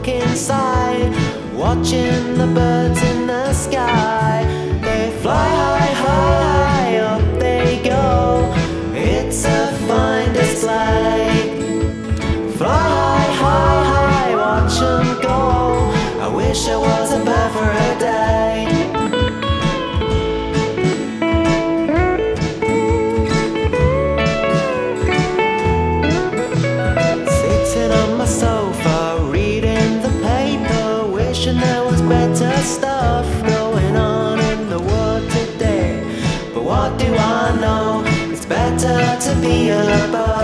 stuck inside, watching the birds in the sky. They fly high, high, high, up they go. It's a fine display. Fly high, high, high, watch them go. I wish I was a bird for a day. There was better stuff going on in the world today, but what do I know? It's better to be above.